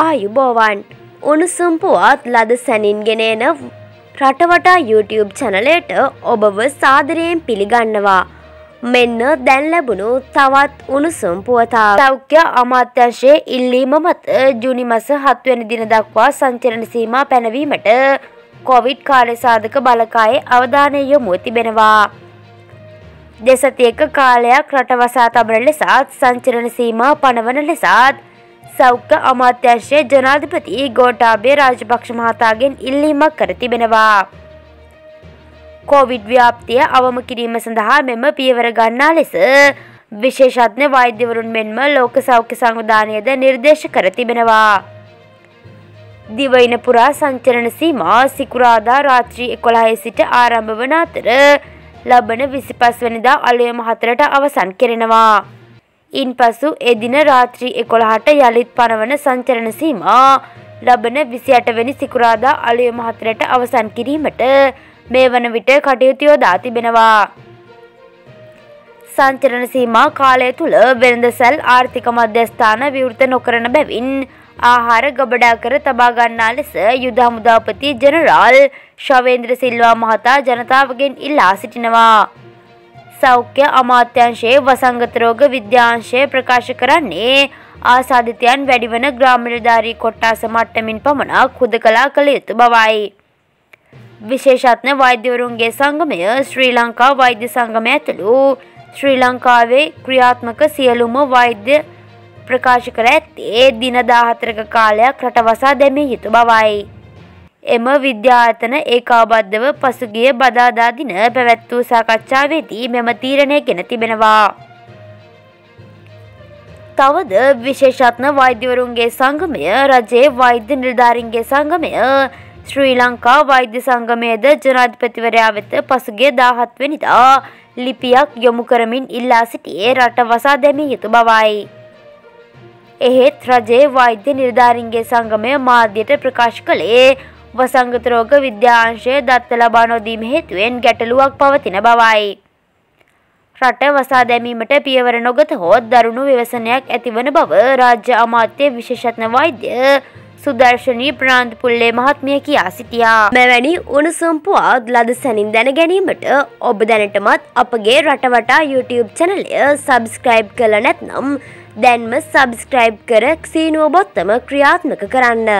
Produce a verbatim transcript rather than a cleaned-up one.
ආයුබෝවන් උණුසුම් පුවත් ලද සැනින්ගෙන එන රටවටා YouTube channelට ඔබව සාදරයෙන් පිළිගන්නවා මෙන්න දැන් ලැබුණු තවත් උණුසුම් පුවත සෞඛ්‍ය අමාත්‍යාංශයේ ඉල්ලීම මත ජූනි මාස හත වෙනි දින දක්වා සංචලන සීමා පැනවීමට කොවිඩ් කාර්ය සාධක බලකායේ අවධානය යොමු තිබෙනවා දෙසති එක කාලයක් රටවසා තබන ලෙස සංචලන සීමා පනවන ලෙස සෞඛ්‍ය අමාත්‍යාංශයේ ජනාධිපති ගෝඨාභය රාජපක්ෂ මහතාගෙන් ඉල්ලීමක් කර තිබෙනවා. කොවිඩ් ව්‍යාප්තිය අවම කිරීම සඳහා මෙම පියවර ගන්නා ලෙස විශේෂඥ වෛද්‍යවරුන් මෙන්ම ලෝක සෞඛ්‍ය සංවිධානයද නිර්දේශ කර තිබෙනවා. දිවයින පුරා සංචලන සීමා සිකුරාදා රාත්‍රී එකොළහ සිට ආරම්භ වන අතර ලබන විසිපස් වෙනිදා අලුයම හතරට අවසන් කෙරෙනවා. इन पशु एदिन रात्रि एकोलहट यलित पनवन संचरण सीमा लबन विसियाटवेनि सिकुरादा अलय महतरट अवसान किरीमट मेवन विट कटयुतियो दाति बेनवा संचरण सीमा काले तुल वेनद सल आर्थिक मध्यस्थान विवृत नोकरन बेविन आहार गबडा कर तबा गन्ना लेस युद्ध हमुदापति जनरल शवेंद्र सिल्वा महता जनतावगेन इल्ला सिटिनवा සෞඛ්‍ය අමාත්‍යාංශයේ වසංගත රෝග විද්‍යාංශය ප්‍රකාශ කරන්නේ ආසාදිතයන් වැඩිවන ග්‍රාම නිලධාරී කොට්ටාස මට්ටමින් පමණක් හුදකලා කළ යුතු බවයි. විශේෂඥ වෛද්‍යවරුන්ගේ සංගමය ශ්‍රී ලංකා වෛද්‍ය සංගමය ඇතුළු ශ්‍රී ලංකාවේ ක්‍රියාත්මක සියලුම වෛද්‍ය ප්‍රකාශ කර ඇත්තේ දින දහහතරක කාලයක් රටවසා දැමිය යුතු බවයි. එම විද්‍යායතන ඒකාබද්ධව පසුගිය බදාදා දින පැවැත් වූ සාකච්ඡාවේදී මෙම තීරණය ගෙන තිබෙනවා. තවද විශේෂඥ වෛද්‍යවරුන්ගේ සංගමය රජයේ වෛද්‍ය නිලධාරීන්ගේ සංගමය ශ්‍රී ලංකා වෛද්‍ය සංගමයේද ජනාධිපතිවරයා වෙත පසුගිය දහහත් වෙනිදා ලිපියක් යොමු කරමින් ඉල්ලා සිටියේ රට වසා දැමිය යුතු බවයි. එහෙත් රජයේ වෛද්‍ය නිලධාරීන්ගේ සංගමය මාධ්‍යයට ප්‍රකාශ කළේ වසංගත රෝග විද්‍යාංශයේ දත්ත ලබා නොදීම හේතුවෙන් ගැටලුවක් පවතින බවයි. රට වසා දැමීමට පියවර නොගත හොත් දරුණු ව්‍යසනයක් ඇතිවන බව රාජ්‍ය අමාත්‍ය විශේෂඥ වෛද්‍ය සුදර්ශනී ප්‍රාන්ත පුල්ලේ මහත්මිය කියා සිටියා. මෙවැනි උණුසුම් පුවත් ලද සැනින් දැන ගැනීමට ඔබ දැනටමත් අපගේ රටවටා YouTube channelය subscribe කළ නැත්නම් දැන්ම subscribe කර ක්සීනුව බොත්තම ක්‍රියාත්මක කරන්න.